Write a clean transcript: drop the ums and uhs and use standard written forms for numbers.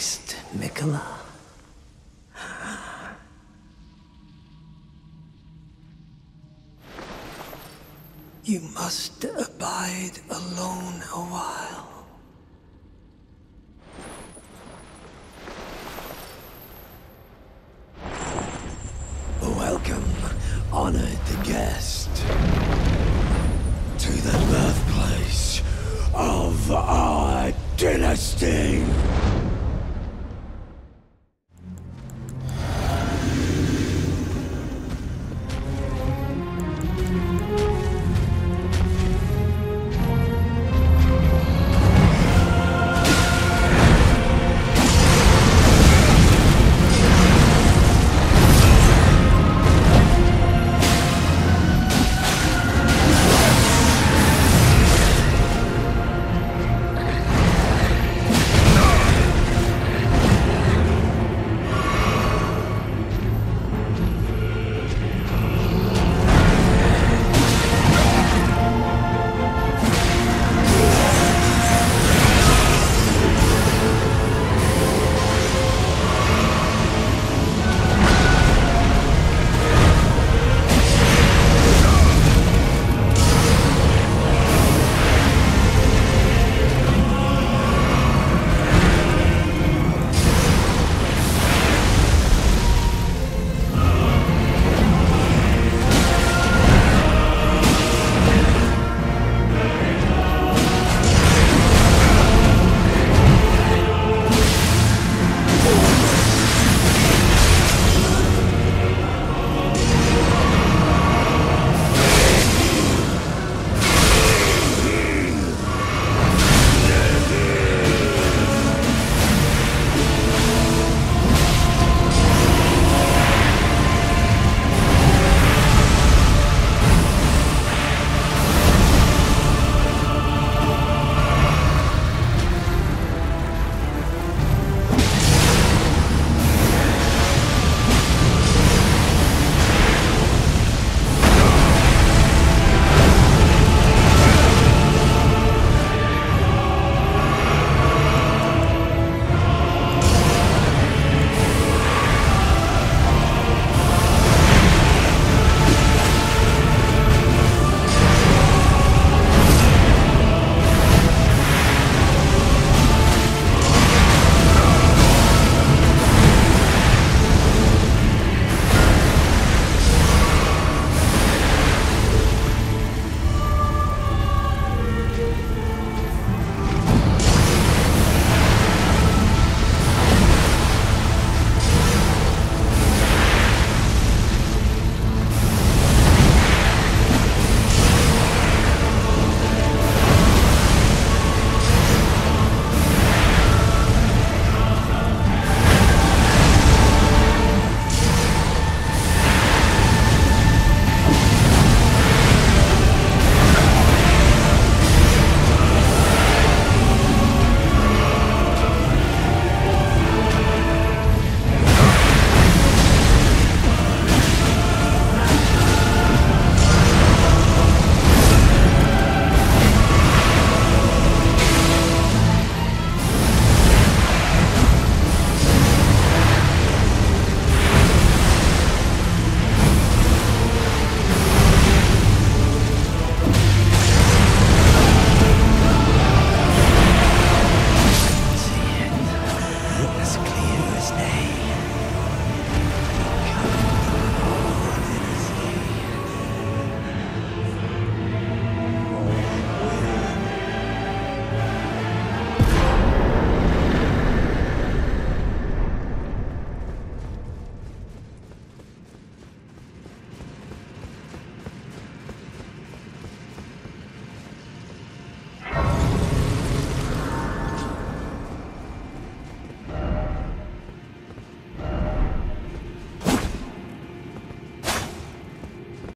Christ, Mikola. You must abide alone a while. Welcome, honored guest, to the birthplace of our dynasty.